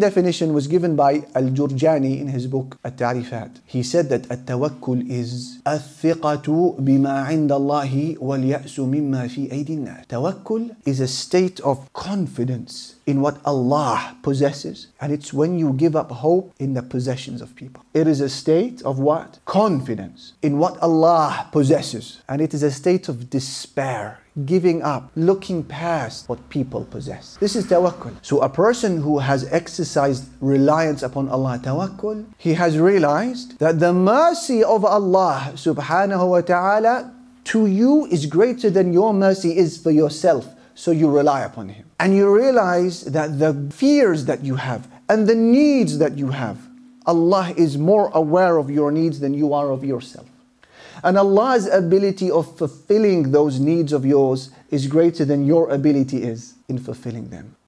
Definition was given by Al-Jurjani in his book al tarifat. He said that At-Tawakkul is Al-Thiqatu bima inda Allahi wal-ya'su mimma fi aydin nas. Tawakkul is a state of confidence in what Allah possesses, and it's when you give up hope in the possessions of people. It is a state of what? Confidence in what Allah possesses, and it is a state of despair, giving up, looking past what people possess. This is tawakkul. So a person who has exercised reliance upon Allah, tawakkul, he has realized that the mercy of Allah subhanahu wa ta'ala to you is greater than your mercy is for yourself. So you rely upon him. And you realize that the fears that you have and the needs that you have, Allah is more aware of your needs than you are of yourself. And Allah's ability of fulfilling those needs of yours is greater than your ability is in fulfilling them.